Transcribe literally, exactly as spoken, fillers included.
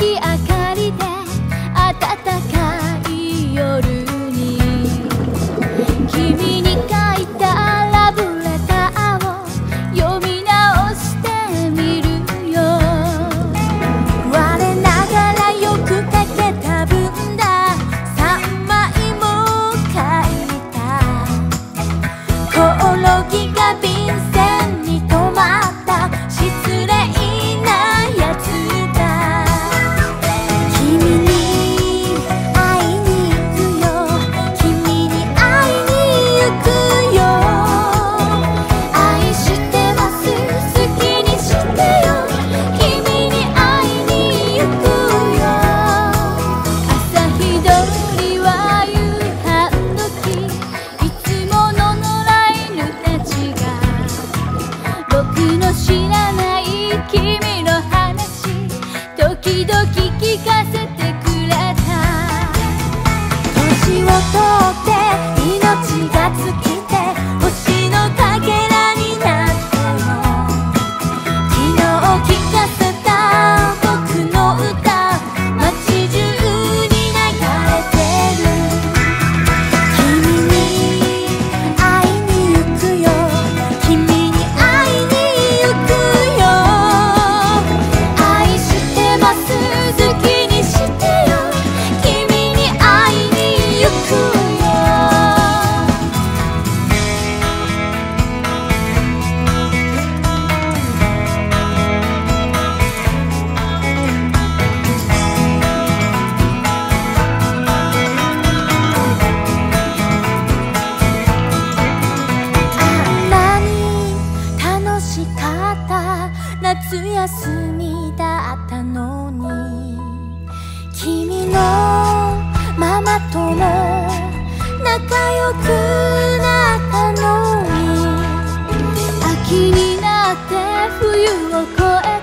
月明かりで暖かい夜に君に書いたラブレターを読み直してみるよ。我ながらよくかけた分ださんまいも書いた。コオロギが便箋に止まった失礼なやつ。夏休みだったのに君のママとも仲良くなったのに秋になって冬を越え